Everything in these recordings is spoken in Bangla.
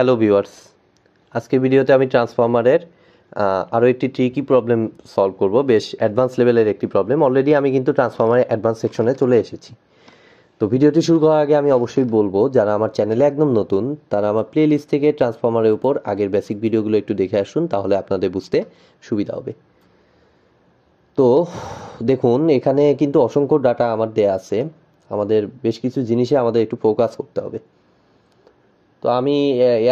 হ্যালো ভিউয়ার্স, আজকে ভিডিওতে আমি ট্রান্সফরমারের আরও একটি ট্রিকি প্রবলেম সলভ করব। বেশ অ্যাডভান্স লেভেলের একটি প্রবলেম। অলরেডি আমি কিন্তু ট্রান্সফরমারের অ্যাডভান্স সেকশনে চলে এসেছি। তো ভিডিওটি শুরু করার আগে আমি অবশ্যই বলবো, যারা আমার চ্যানেলে একদম নতুন তারা আমার প্লে লিস্ট থেকে ট্রান্সফরমারের উপর আগের বেসিক ভিডিওগুলো একটু দেখে আসুন, তাহলে আপনাদের বুঝতে সুবিধা হবে। তো দেখুন, এখানে কিন্তু অসংখ্য ডাটা আমার দেয়া আছে। আমাদের বেশ কিছু জিনিসে আমাদের একটু ফোকাস করতে হবে। তো আমি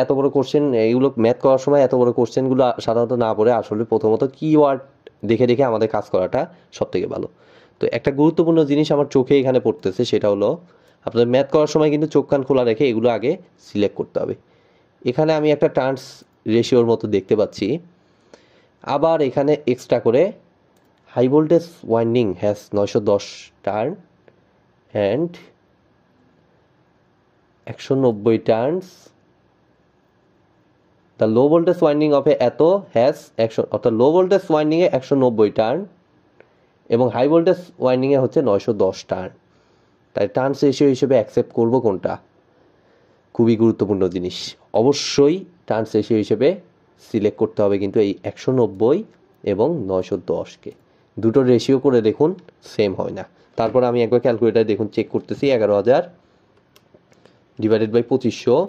এত বড় কোশ্চেন, এইগুলো ম্যাথ করার সময় এত বড় কোশ্চেনগুলো সাধারণত না পড়ে আসলে প্রথমত কিওয়ার্ড দেখে দেখে আমাদের কাজ করাটা সবথেকে ভালো। তো একটা গুরুত্বপূর্ণ জিনিস আমার চোখে এখানে পড়তেছে, সেটা হলো আপনার ম্যাথ করার সময় কিন্তু চোখ কান খোলা রেখে এগুলো আগে সিলেক্ট করতে হবে। এখানে আমি একটা টার্নস রেশিওর মতো দেখতে পাচ্ছি। আবার এখানে এক্সট্রা করে high voltage winding has 910 turn and 190 turns, the low voltage winding of it has 100, অর্থাৎ লো ভোল্টেজ ওয়াইন্ডিংয়ে 190 টার্ন এবং হাই ভোল্টেজ ওয়াইন্ডিংয়ে হচ্ছে 910 টার্ন। তাই টার্নস রেশিও হিসেবে অ্যাকসেপ্ট করব কোনটা? খুবই গুরুত্বপূর্ণ জিনিস। অবশ্যই টার্নস রেশিও হিসেবে সিলেক্ট করতে হবে কিন্তু এই 190 এবং 910কে। দুটো রেশিও করে দেখুন, সেম হয় না। তারপর আমি একবার ক্যালকুলেটার দেখুন চেক করতেছি। 11,000 ডিভাইডেড বাই 2500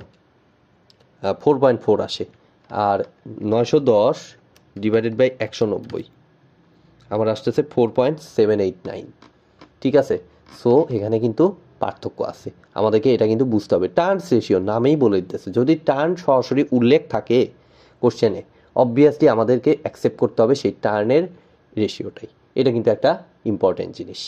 4.4 আসে, আর 910 ডিভাইডেড বাই 190 আমার আসতেছে 4.789। ঠিক আছে, সো এখানে কিন্তু পার্থক্য আছে, আমাদেরকে এটা কিন্তু বুঝতে হবে। টার্নস রেশিও নামেই বলে দিতেছে, যদি টার্ন সরাসরি উল্লেখ থাকে কোশ্চেনে অবভিয়াসলি আমাদেরকে অ্যাকসেপ্ট করতে হবে সেই টার্নের রেশিওটাই। এটা কিন্তু একটা ইম্পর্টেন্ট জিনিস।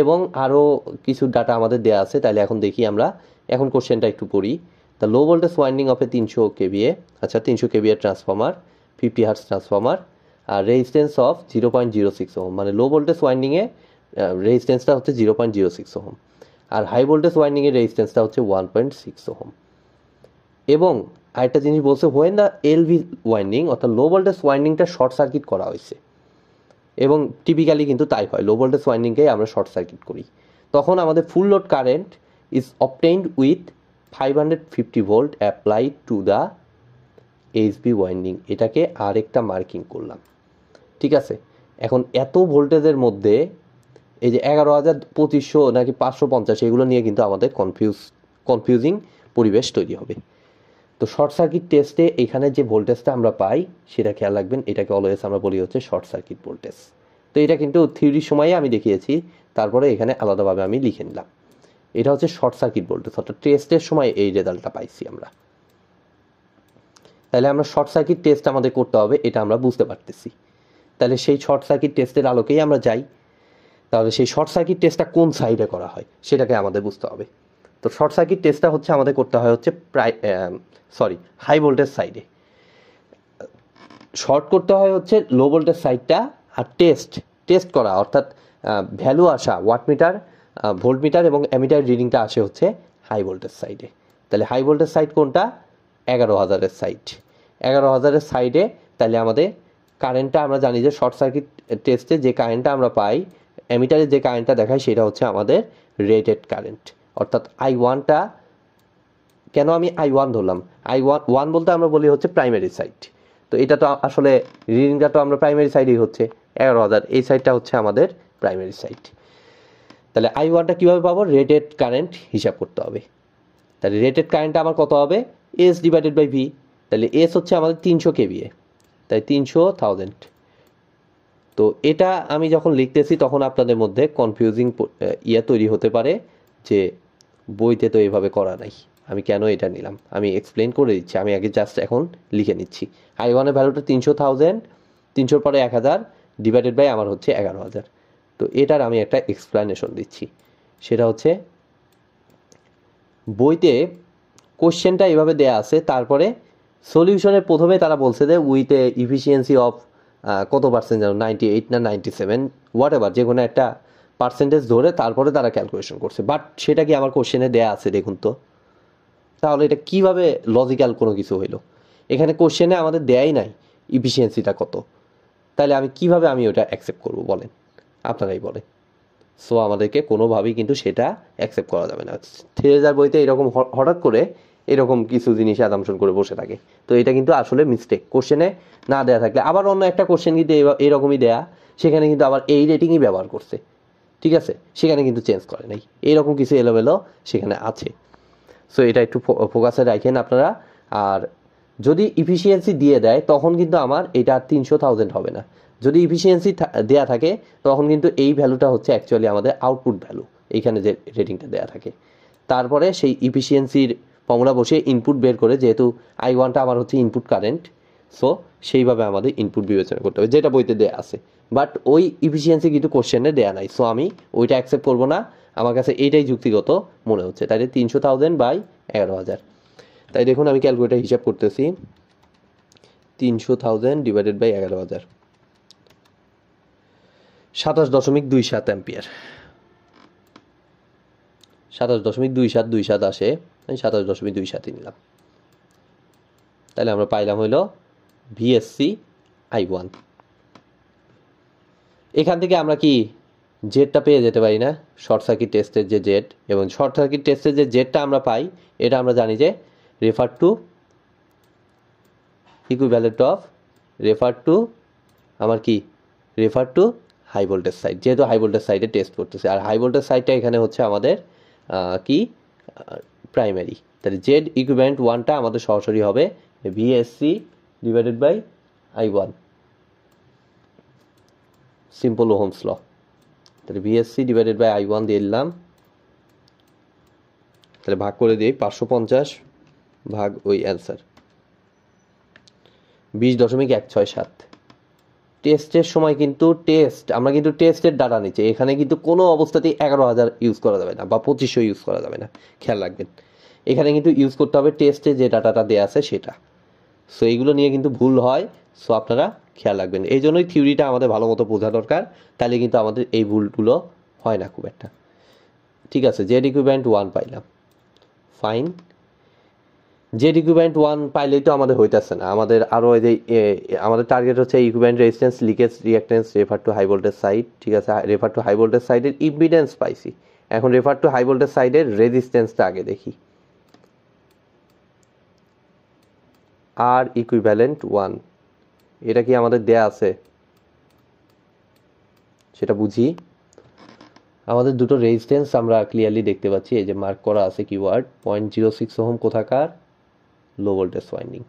এবং আরও কিছু ডাটা আমাদের দেওয়া আছে, তাহলে এখন দেখি আমরা। এখন কোশ্চেনটা একটু পড়ি। The low voltage winding of a 300 KVA, আচ্ছা 300 KVA ট্রান্সফর্মার, 50 Hz ট্রান্সফর্মার, আর রেজিস্ট্যান্স অফ 0.06 Ω, মানে লো ভোল্টেজ ওয়াইন্ডিংয়ে রেজিস্ট্যান্সটা হচ্ছে 0.06 Ω আর হাই ভোল্টেজ ওয়াইন্ডিংয়ের রেজিস্ট্যান্সটা হচ্ছে 1.6 Ω। এবং আরেকটা জিনিস বলছে, হোয়েন দ্য LV ওয়াইন্ডিং, অর্থাৎ লো ভোল্টেজ ওয়াইন্ডিংটা শর্ট সার্কিট করা হয়েছে, এবং টিপিক্যালি কিন্তু তাই হয়, লো ভোল্টেজ ওয়াইন্ডিংকেই আমরা শর্ট সার্কিট করি, তখন আমাদের full load current is obtained with 550 volt applied to the HB winding. এটাকে আরেকটা মার্কিং করলাম। ঠিক আছে, এখন এত ভোল্টেজের মধ্যে এই যে 11,000 2500 নাকি 550, এগুলো নিয়ে কিন্তু আমাদের কনফিউজিং পরিবেশ তৈরি হবে। তো শর্ট সার্কিট টেস্টে এখানে যে ভোল্টেজটা আমরা পাই সেটা খেয়াল রাখবেন, এটাকে অলওয়েজ আমরা বলি হচ্ছে শর্ট সার্কিট ভোল্টেজ। তো এটা কিন্তু থিওরির সময়ে আমি দেখিয়েছি, তারপরে এখানে আলাদাভাবে আমি লিখে নিলাম। এটা হচ্ছে শর্ট সার্কিট ভোল্টেজ, অর্থাৎ টেস্টের সময় এই রেজাল্টটা পাইছি আমরা। তাহলে আমরা শর্ট সার্কিট টেস্ট আমাদের করতে হবে, এটা আমরা বুঝতে পারতেছি। তাহলে সেই শর্ট সার্কিট টেস্টের আলোকেই আমরা যাই। তাহলে সেই শর্ট সার্কিট টেস্টটা কোন সাইডে করা হয় সেটাকে আমাদের বুঝতে হবে। তো শর্ট সার্কিট টেস্টটা হচ্ছে আমাদের করতে হয় হচ্ছে হাই ভোল্টেজ সাইডে। শর্ট করতে হয় হচ্ছে লো ভোল্টেজ সাইডটা, আর টেস্ট করা অর্থাৎ ভ্যালু আসা ওয়াটমিটার, ভোল্টমিটার এবং অ্যামিটার রিডিংটা আসে হচ্ছে হাই ভোল্টেজ সাইডে। তাহলে হাই ভোল্টেজ সাইড কোনটা? 11,000-এর সাইড। 11,000-এর সাইডে তাহলে আমাদের কারেন্টটা আমরা জানি যে শর্ট সার্কিট টেস্টে যে কারেন্টটা আমরা পাই, অ্যামিটারে যে কারেন্টটা দেখায় সেটা হচ্ছে আমাদের রেটেড কারেন্ট, অর্থাৎ I1টা। কেন আমি I1 ধরলাম? I1 বলতে আমরা বলি হচ্ছে প্রাইমারি সাইড। তো এটা তো আসলে রিডিংটা তো আমরা প্রাইমারি সাইডেই হচ্ছে 11,000, এই সাইডটা হচ্ছে আমাদের প্রাইমারি সাইড। তাহলে I1টা কীভাবে পাবো? রেটেড কারেন্ট হিসাব করতে হবে। তাহলে রেটেড কারেন্টটা আমার কত হবে? S divided by V। তাহলে S হচ্ছে আমাদের 300 KVA, তাই 300,000। তো এটা আমি যখন লিখতেছি তখন আপনাদের মধ্যে কনফিউজিং তৈরি হতে পারে যে বইতে তো এইভাবে করা নাই, আমি কেন এটা নিলাম। আমি এক্সপ্লেন করে দিচ্ছি, আমি আগে জাস্ট এখন লিখে নিচ্ছি। I1-এর ভ্যালুটা 300,000, 300-র পরে 1000 ডিভাইডেড বাই আমার হচ্ছে 11,000। তো এটার আমি একটা এক্সপ্লেনেশন দিচ্ছি, সেটা হচ্ছে বইতে কোশ্চেনটা এভাবে দেয়া আছে, তারপরে সলিউশনের প্রথমে তারা বলছে যে উইথ এ ইফিসিয়েন্সি অফ কত পার্সেন্ট যেন, 98 না 97 হোয়াট এভার, যে কোনো একটা পার্সেন্টেজ ধরে তারপরে তারা ক্যালকুলেশন করছে। বাট সেটা কি আমার কোশ্চেনে দেয়া আছে? দেখুন তো, তাহলে এটা কিভাবে লজিক্যাল কোনো কিছু হইলো? এখানে কোশ্চেনে আমাদের দেয়াই নাই ইফিসিয়েন্সিটা কত, তাহলে আমি কিভাবে ওটা অ্যাকসেপ্ট করবো বলেন? আপনারাই বলেন। সো আমাদেরকে কোনোভাবেই কিন্তু সেটা অ্যাকসেপ্ট করা যাবে না। থিওরির বইতে এরকম হঠাৎ করে এরকম কিছু জিনিস অ্যাজাম্পশন করে বসে থাকে। তো এটা কিন্তু আসলে মিস্টেক, কোশ্চেনে না দেয়া থাকলে। আবার অন্য একটা কোশ্চেন কিন্তু এরকমই দেয়া, সেখানে কিন্তু আবার এই রেটিংই ব্যবহার করছে, ঠিক আছে, সেখানে কিন্তু চেঞ্জ করে নাই, এরকম কিছু এলোমেলো সেখানে আছে। সো এটা একটু ফোকাসে রাখেন আপনারা। আর যদি ইফিসিয়েন্সি দিয়ে দেয় তখন কিন্তু আমার এটা 300,000 হবে না, যদি ইফিসিয়েন্সি দেয়া থাকে তখন কিন্তু এই ভ্যালুটা হচ্ছে অ্যাকচুয়ালি আমাদের আউটপুট ভ্যালু, এইখানে যে রেটিংটা দেয়া থাকে। তারপরে সেই ইফিসিয়েন্সির ফর্মুলা বসিয়ে ইনপুট বের করে, যেহেতু I1টা আমার হচ্ছে ইনপুট কারেন্ট, সো সেইভাবে আমাদের ইনপুট বিবেচনা করতে হবে যেটা বইতে দেয়া আছে। বাট ওই ইফিসিয়েন্সি কিন্তু কোশ্চেনে দেয়া নাই, সো আমি ওইটা অ্যাকসেপ্ট করবো না, আমার কাছে এইটাই যুক্তিগত মনে হচ্ছে। তাহলে 300,000/11,000, তাই দেখুন আমি ক্যালকুলেটার হিসাব করতেছি, 300,000 ডিভাইডেড বাই 11,000, 27.27 অ্যাম্পিয়ার, 27.27 আসে, আমি 27.27 নিলাম। তাহলে আমরা পাইলাম হইল VSC I1। এখান থেকে আমরা কি জেডটা পেয়ে যেতে পারি না, শর্ট সার্কিট টেস্টের যে জেড, এবং শর্ট সার্কিট টেস্টের যে জেডটা আমরা পাই এটা আমরা জানি যে রেফার টু আমার কি refer to high voltage side, যেহেতু হাই ভোল্টেজ সাইডে টেস্ট করতেছে, আর হাই ভোল্টেজ সাইডটা এখানে হচ্ছে আমাদের কি প্রাইমারি। তাহলে জেড ইকুইভ্যালেন্ট 1টা আমাদের সরাসরি হবে VSC divided by I1, simple Ohm's law. তাহলে VSC ডিভাইডেড বাই I1 দিয়ে দিলাম, তাহলে ভাগ করে দিই 550 ভাগ ওই অ্যান্সার 20.167। টেস্টের সময় কিন্তু আমরা কিন্তু টেস্টের ডাটা নিচ্ছি, এখানে কিন্তু কোনো অবস্থাতেই 11,000 ইউজ করা যাবে না বা 2500 ইউজ করা যাবে না, খেয়াল রাখবেন। এখানে কিন্তু ইউজ করতে হবে টেস্টে যে ডাটাটা দেওয়া আছে সেটা। সো এইগুলো নিয়ে কিন্তু ভুল হয়, সো আপনারা খেয়াল রাখবেন। এই জন্যই থিওরিটা আমাদের ভালো মতো বোঝা দরকার, তাহলে কিন্তু আমাদের এই ভুলগুলো হয় না খুব একটা, ঠিক আছে। Z ইকুইভ্যালেন্ট 1 পাইলাম, ফাইন। Z ইকুইভ্যালেন্ট 1 পাইলেই তো আমাদের হইতেছে না, আমাদের আরও যে আমাদের টার্গেট হচ্ছে equivalent resistance, leakage reactance, refer to high voltage side, ঠিক আছে। রেফার টু হাই ভোল্টেজ সাইডের ইম্পিডেন্স পাইছি, এখন রেফার টু হাই ভোল্টেজ সাইডের রেজিস্ট্যান্সটা আগে দেখি। R ইকুইভ্যালেন্ট 1 এটা কি আমাদের দেয়া আছে সেটা বুঝি। আমাদের দুটো রেজিস্ট্যান্স আমরা ক্লিয়ারলি দেখতে পাচ্ছি, এই যে মার্ক করা আছে কিওয়ার্ড 0.06 ওহম কোথাকার লো ভোল্টেজ ওয়াইন্ডিং,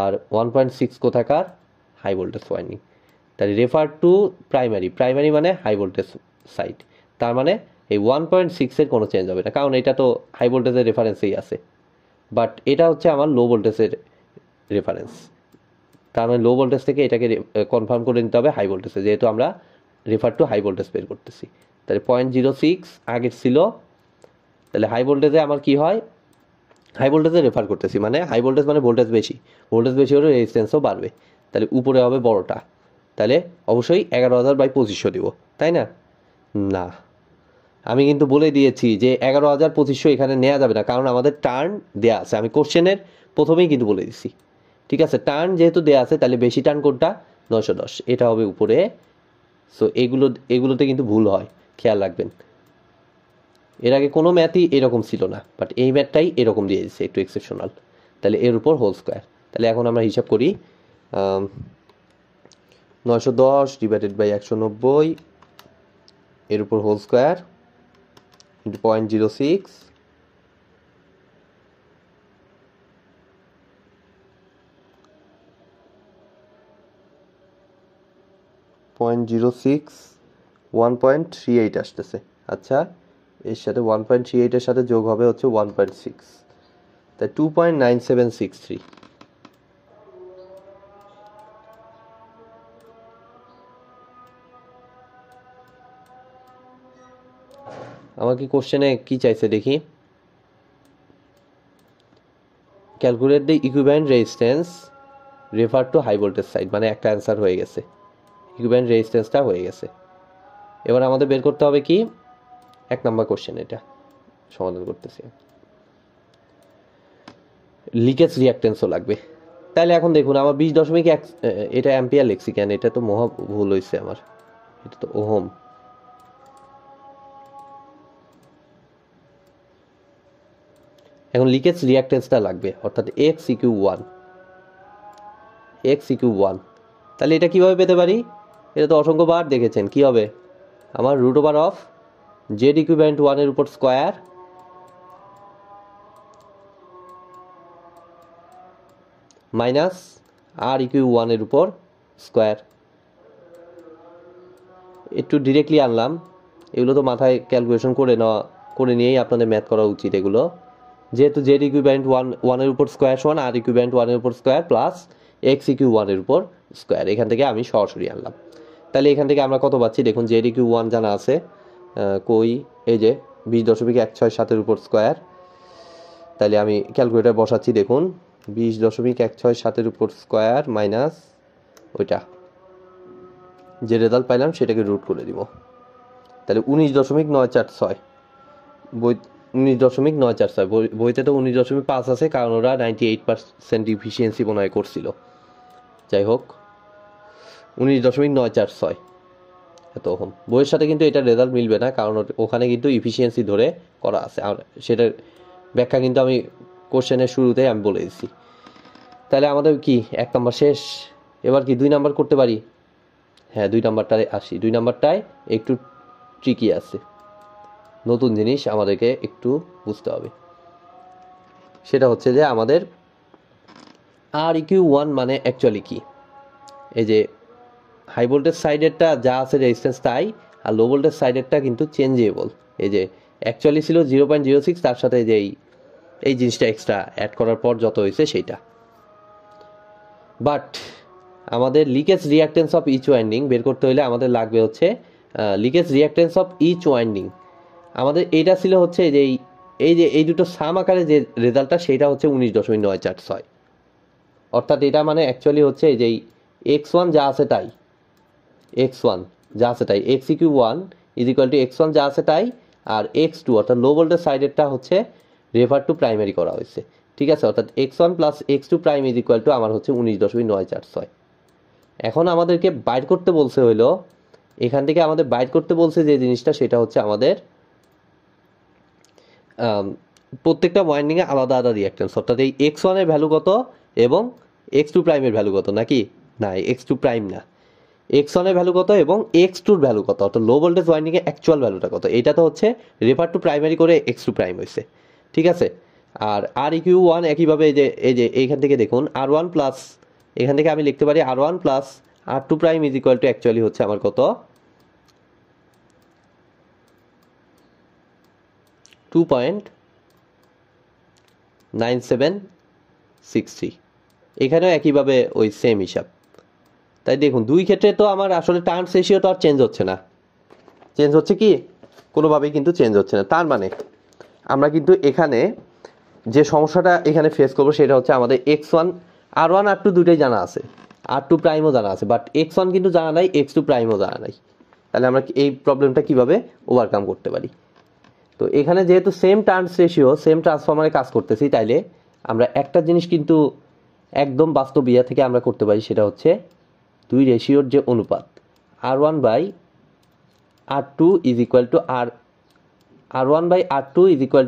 আর 1.6 কোথাকার হাই ভোল্টেজ ওয়াইন্ডিং। তাহলে রেফার টু প্রাইমারি মানে হাই ভোল্টেজ সাইড, তার মানে এই 1.6-এর কোনো চেঞ্জ হবে না, কারণ এটা তো হাই ভোল্টেজের রেফারেন্সেই আছে, বাট এটা হচ্ছে আমার লো ভোল্টেজের রেফারেন্স, তার মানে লো ভোল্টেজ থেকে এটাকে কনফার্ম করে নিতে হবে হাই ভোল্টেজে, যেহেতু আমরা রেফার টু হাই ভোল্টেজ বের করতেছি। তাহলে 0.06 আগের ছিল, তাহলে হাই ভোল্টেজে আমার কি হয়, হাই ভোল্টেজে রেফার করতেছি, মানে হাই ভোল্টেজ মানে ভোল্টেজ বেশি হলে রেজিস্ট্যান্সও বাড়বে, তাহলে উপরে হবে বড়টা। তাহলে অবশ্যই 11,000/2500 দিব, তাই না? না, আমি কিন্তু বলে দিয়েছি যে 11,000/2500 এখানে নেওয়া যাবে না, কারণ আমাদের টার্ন দেওয়া আছে, আমি কোশ্চেনের প্রথমেই কিন্তু বলে দিছি, ঠিক আছে। টার্ন যেহেতু দেওয়া আছে, তাহলে বেশি টার্ন কোনটা, 910, এটা হবে উপরে। সো এগুলোতে কিন্তু ভুল হয়, খেয়াল রাখবেন। এর আগে কোনো ম্যাথই এরকম ছিল না, বাট এই ম্যাথটাই এরকম দিয়ে দিচ্ছে, একটু এক্সেপশনাল। তাহলে এর উপর হোল স্কোয়ার। তাহলে এখন আমরা হিসাব করি, 910 ডিভাইডেড বাই 190 এর উপর হোল স্কোয়ার ইন্টু 0.06 0.06 1.38 আসতেছে, আচ্ছা এর সাথে 1.38 এর সাথে যোগ হবে হচ্ছে 1.6, তাই 2.9763। আমার কি কোশ্চেনে কি চাইছে দেখি, calculate the equivalent resistance refer to high voltage side, মানে একটা অ্যান্সার হয়ে গেছে, ইকুইভ্যালেন্ট রেজিস্ট্যান্সটা হয়ে গেছে। এবার আমাদের বের করতে হবে কি, 1 নম্বর কোশ্চেন, এটা সমাধান করতেছি, লিকেজ রিঅ্যাকট্যান্সও লাগবে। তাহলে এখন দেখুন আমার 20.1, এটা অ্যাম্পিয়ার লিখছি কেন, এটা তো মহা ভুল হয়েছে আমার, এটা তো ওহম। এখন লিকেজ রিঅ্যাকট্যান্সটা লাগবে, অর্থাৎ xeq1। তাহলে এটা কিভাবে পেতে পারি? এটা তো অসংখ্যবার দেখেছেন। কি হবে আমার root over of Z equivalent 1 এর উপর স্কয়ার মাইনাস আর ইকুইভ 1 এর উপর স্কয়ার। একটু ডিরেক্টলি আনলাম, এগুলো তো মাথায় ক্যালকুলেশন করে নিয়েই আপনাদের ম্যাথ করা উচিত এগুলো, যেহেতু জেড ইকুইভ্যালেন্ট 1 এর উপর স্কয়ার সমান আর ইকুইভ্যালেন্ট 1 এর উপর স্কয়ার প্লাস এক্স ইকুইভ 1 এর উপর স্কয়ার। এখান থেকে আমি সরাসরি আনলাম। তাহলে এখান থেকে আমরা কত পাচ্ছি দেখুন, জেড ইকুইভ 1 জানা আছে, কই এই যে 20.167 উপর স্কয়ার। তাহলে আমি ক্যালকুলেটার বসাচ্ছি, দেখুন 20.167 উপর স্কয়ার মাইনাস ওইটা যে রেজাল্ট পাইলাম সেটাকে রুট করে দিব। তাহলে 19.946 19.946 বইতে তো 19.5 আছে, কারণ ওরা 98% ডিফিসিয়েন্সি মনে হয় করছিল। যাই হোক 19.946 এত ওহম। বইয়ের সাথে কিন্তু এটা রেজাল্ট মিলবে না, কারণ ওখানে কিন্তু ইফিসিয়েন্সি ধরে করা আছে। আর সেটার ব্যাখ্যা কিন্তু আমি কোশ্চেনের শুরুতেই আমি বলে দিচ্ছি। তাহলে আমাদের কি 1 নম্বর শেষ, এবার কি 2 নম্বর করতে পারি? হ্যাঁ 2 নম্বরটায় আসি। 2 নম্বরটায় একটু ট্রিকি আছে, নতুন জিনিস আমাদেরকে একটু বুঝতে হবে। সেটা হচ্ছে যে আমাদের আর ইকিউ 1 মানে অ্যাকচুয়ালি কি। এই যে হাই ভোল্টেজ সাইডেরটা যা আছে রেজিস্ট্যান্স তাই, আর লো ভোল্টেজ সাইডেরটা কিন্তু চেঞ্জেবল। এই যে অ্যাকচুয়ালি ছিল 0.06, তার সাথে যে এই জিনিসটা এক্সট্রা অ্যাড করার পর যত হয়েছে সেইটা। বাট আমাদের leakage reactance of each winding বের করতে হলে আমাদের লাগবে হচ্ছে leakage reactance of each winding. আমাদের এইটা ছিল হচ্ছে যে এই দুটো সাম আকারে যে রেজাল্টটা সেটা হচ্ছে 19.946, অর্থাৎ এটা মানে অ্যাকচুয়ালি হচ্ছে এই যে x1 যা আছে তাই, x1 যা আছে তাই xeq1 is equal to x1 যা আছে তাই আর x2 অর্থাৎ লো ভোল্টেজ সাইডেরটা হচ্ছে রেফার টু প্রাইমারি করা হয়েছে, ঠিক আছে। অর্থাৎ x1 plus x2 prime is equal to আমার হচ্ছে 19.946। এখন আমাদেরকে বাইর করতে বলছে হইলো, এখান থেকে আমাদের বাইর করতে বলছে যে জিনিসটা সেটা হচ্ছে আমাদের প্রত্যেকটা ওয়াইন্ডিংয়ে আলাদা আলাদা রিঅ্যাকট্যান্স, অর্থাৎ এই x1 এর ভ্যালু কত এবং x2 প্রাইমের ভ্যালু কত, নাকি না x2 প্রাইম না, x1 এর ভ্যালু কত এবং x2 এর ভ্যালু কত, অর্থাৎ লো ভোল্টেজ ওয়াইন্ডিংয়ে অ্যাকচুয়াল ভ্যালুটা কত। এটা তো হচ্ছে রেফার টু প্রাইমারি করে x2 প্রাইম হয়েছে, ঠিক আছে। আর ইকিউ 1 একইভাবে এই যে এইখান থেকে দেখুন r1 প্লাস এখান থেকে আমি লিখতে পারি r1 plus r2 prime is equal to actually হচ্ছে আমার কত 2.9763। এখানেও একইভাবে ওই সেম হিসাব। তাই দেখুন দুই ক্ষেত্রে তো আমার আসলে টার্মস রেশিও তো আর চেঞ্জ হচ্ছে না, চেঞ্জ হচ্ছে কি কোনোভাবেই কিন্তু চেঞ্জ হচ্ছে না। তার মানে আমরা কিন্তু এখানে যে সমস্যাটা এখানে ফেস করবো সেটা হচ্ছে আমাদের x1 r1 r2 দুটোই জানা আছে, r2 প্রাইমও জানা আছে, বাট x1 কিন্তু জানা নাই, x2 প্রাইমও জানা নাই। তাহলে আমরা এই প্রবলেমটা কিভাবে ওভারকাম করতে পারি? তো এখানে যেহেতু সেম টার্মস রেশিও সেম ট্রান্সফরমারে কাজ করতেছি, তাইলে আমরা একটা জিনিস কিন্তু একদম বাস্তব ইয়া থেকে আমরা করতে পারি, সেটা হচ্ছে দুই রেশিওর যে অনুপাত r1 by r2 is equal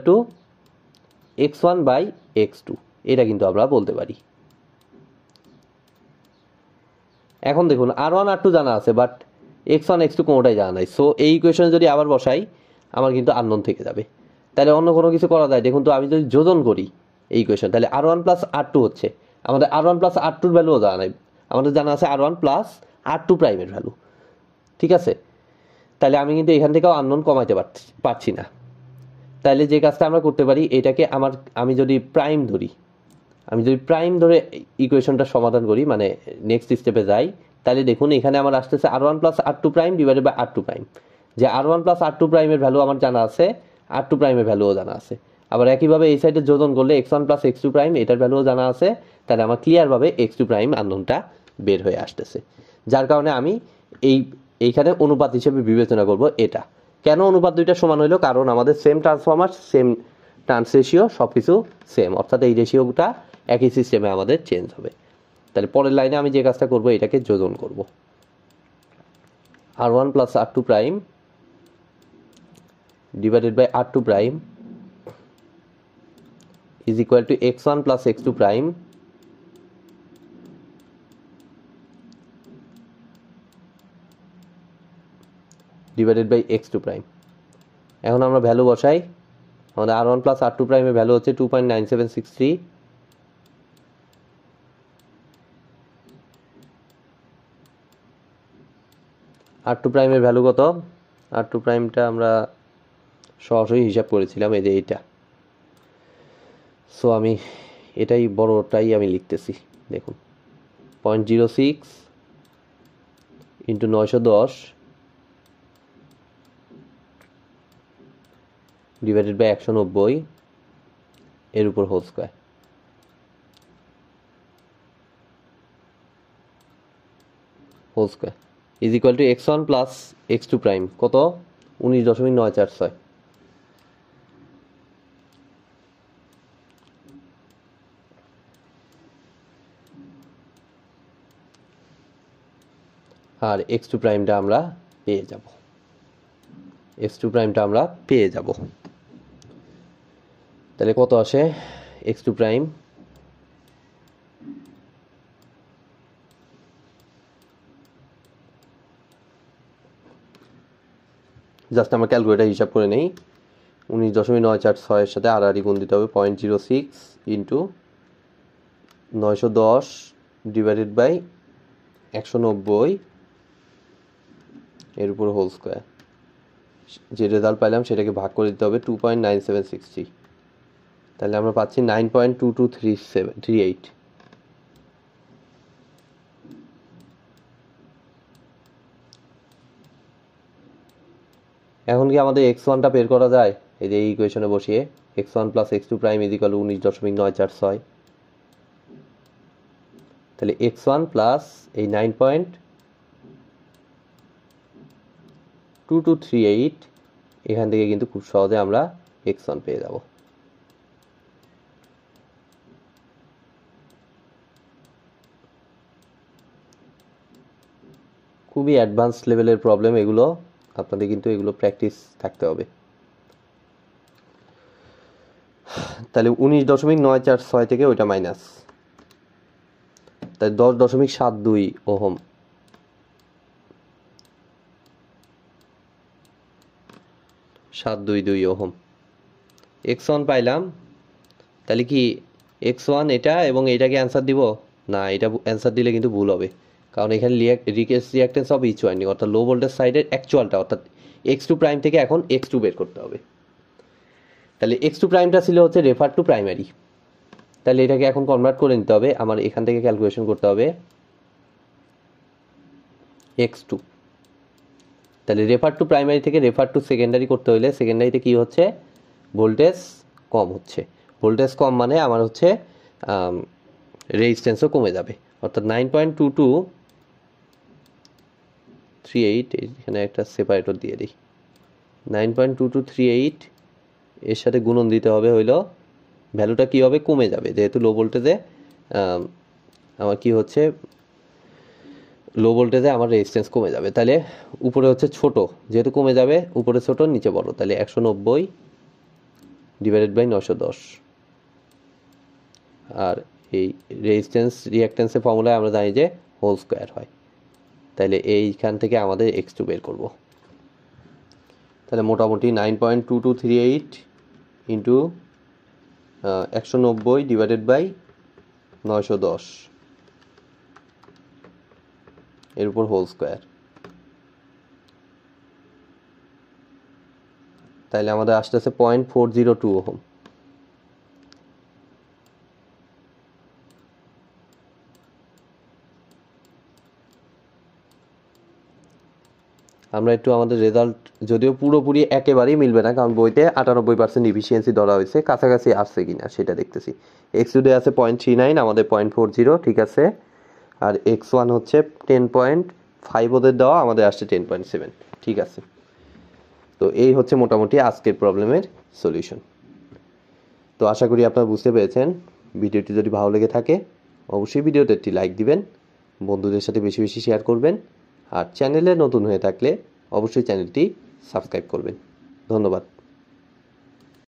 to x1 by x2, এটা কিন্তু আমরা বলতে পারি। এখন দেখুন r1 r2 জানা আছে, বাট x1 x2 কোনোটাই জানা নাই। সো এই ইকুয়েশনে যদি আবার বসাই আমার কিন্তু আননোন থেকে যাবে। তাহলে অন্য কোনো কিছু করা যায়? দেখুন তো আমি যদি যোজন করি এই ইকুয়েশন, তাহলে r1 plus r2 হচ্ছে আমাদের r1 plus r2 এর ভ্যালুও জানা নাই, আমাদের জানা আছে r1 plus r2 প্রাইমের ভ্যালু, ঠিক আছে। তাহলে আমি কিন্তু এখান থেকেও আননোন কমাইতে পারছি না। তাহলে যে কাজটা আমরা করতে পারি, এটাকে আমি যদি প্রাইম ধরি, আমি যদি প্রাইম ধরে ইকুয়েশনটা সমাধান করি, মানে নেক্সট স্টেপে যাই, তাহলে দেখুন এখানে আমার আসতেছে r1 plus r2 prime divided by r2 prime, যে r1 plus r2 প্রাইমের ভ্যালু আমার জানা আছে, r2 প্রাইমের ভ্যালুও জানা আছে। আবার একইভাবে এই সাইডে যোজন করলে x1 plus x2 প্রাইম এটার ভ্যালুও জানা আছে। তাহলে আমার ক্লিয়ারভাবে x2 প্রাইম আননোনটা বের হয়ে আসতেছে, যার কারণে আমি এইখানে অনুপাত হিসেবে বিবেচনা করব এটা। কেন অনুপাত দুইটা সমান হইলো? কারণ আমাদের same transformer, same turns ratio, সব কিছু সেম, অর্থাৎ এই রেশিওটা একই সিস্টেমে আমাদের চেঞ্জ হবে। তাহলে পরের লাইনে আমি যে কাজটা করব, এটাকে যোজন করব। r1 plus r2 prime divided by r2 prime is equal to x1 plus x2 prime divided by x2 prime. এখন আমরা ভ্যালু বসাই, আমাদের r1 plus r2 prime এর ভ্যালু হচ্ছে 2.9763 r2 prime এর ভ্যালু কত? r2 prime টা আমরা সরাসরি হিসাব করেছিলাম, এই যে এটা। সো আমি এটাই বড়টাই আমি লিখতেছি, দেখুন 0.06 ইনটু 910 divided by 190 এর উপর whole square. Whole square is equal to x1 plus x2 prime কত? 19.946। আর x2 প্রাইমটা আমরা পেয়ে যাব, x2 প্রাইমটা আমরা পেয়ে যাব। তাহলে কত আসে x2 প্রাইম? জাস্ট আমরা ক্যালকুলেটার হিসাব করে নেই। 19.946 এর সাথে আড়াআড়ি গুণ দিতে হবে, 0.06 ইন্টু 910 ডিভাইডেড বাই 190 এর উপর হোল স্কয়ার। যে রেজাল্ট পাইলাম সেটাকে ভাগ করে দিতে হবে 2.9763, তাহলে আমরা পাচ্ছি 9.223738। এখন কি আমাদের x1টা বের করা যায়? এই যে এই ইকুয়েশনে বসিয়ে x1 plus x2 prime is equal 19.946। তাহলে x1 প্লাস এই 9.2238, এখান থেকে কিন্তু খুব সহজে আমরা x1 পেয়ে যাব। খুবই অ্যাডভান্স লেভেলের প্রবলেম এগুলো, আপনাদের কিন্তু এগুলো প্র্যাকটিস থাকতে হবে। তাহলে 19.946 থেকে ওইটা মাইনাস, তাহলে 10.72 ওহম। x1 পাইলাম, তাহলে কি x1 এটা এবং এটাকে অ্যান্সার দিব না? এটা অ্যান্সার দিলে কিন্তু ভুল হবে, কারণ এখানে রিঅ্যাক্ট্যান্স অফ ইচ ওয়াইন্ডিং অর্থাৎ লো ভোল্টেজ সাইডের অ্যাকচুয়ালটা অর্থাৎ x2 প্রাইম থেকে এখন x2 বের করতে হবে। তাহলে x2 প্রাইমটা ছিল হচ্ছে রেফার টু প্রাইমারি, তাহলে এটাকে এখন কনভার্ট করে নিতে হবে। আমার এখান থেকে ক্যালকুলেশন করতে হবে x2, তাহলে রেফার টু প্রাইমারি থেকে রেফার টু সেকেন্ডারি করতে হলে সেকেন্ডারিতে কি হচ্ছে? ভোল্টেজ কম হচ্ছে। ভোল্টেজ কম মানে আমার হচ্ছে রেজিস্ট্যান্সও কমে যাবে, অর্থাৎ 9.2238, এখানে একটা সেপারেটর দিয়ে দিই, 9.2238 এর সাথে গুণন দিতে হবে, হইল ভ্যালুটা কী হবে? কমে যাবে, যেহেতু লো ভোল্টেজে আমার কি হচ্ছে, লো ভোল্টেজে আমার রেজিস্ট্যান্স কমে যাবে। তাহলে উপরে হচ্ছে ছোট, যেহেতু কমে যাবে উপরে ছোট নিচে বড়, তাহলে 190 ডিভাইডেড বাই 910। আর এই রেজিস্ট্যান্স রিঅ্যাক্ট্যান্সের ফর্মুলায় আমরা জানি যে হোল স্কোয়ার হয়, তাহলে এইখান থেকে আমাদের x2 বের করব। তাহলে মোটামুটি 9.2238 ইন্টু 190 ডিভাইডেড বাই 910 এর উপর হোল স্কোয়ার। তাহলে আমাদের আসতেছে 0.402 ওহম। আমরা একটু আমাদের রেজাল্ট যদিও পুরোপুরি একেবারেই মিলবে না, কারণ বইতে 98% ইফিসিয়েন্সি ধরা হয়েছে, কাছাকাছি আসছে কিনা সেটা দেখতেছি। x2 দেওয়া আছে 0.39, আমাদের 0.40, ঠিক আছে। আর x1 হচ্ছে 10.5, ওদের দেওয়া, আমাদের আসছে 10.7, ঠিক আছে। তো এই হচ্ছে মোটামুটি আজকের প্রবলেমের সলিউশন। তো আশা করি আপনারা বুঝতে পেরেছেন। ভিডিওটি যদি ভালো লেগে থাকে অবশ্যই ভিডিওতে একটি লাইক দিবেন, বন্ধুদের সাথে বেশি বেশি শেয়ার করবেন, আর চ্যানেলে নতুন হয়ে থাকলে অবশ্যই চ্যানেলটি সাবস্ক্রাইব করবেন। ধন্যবাদ।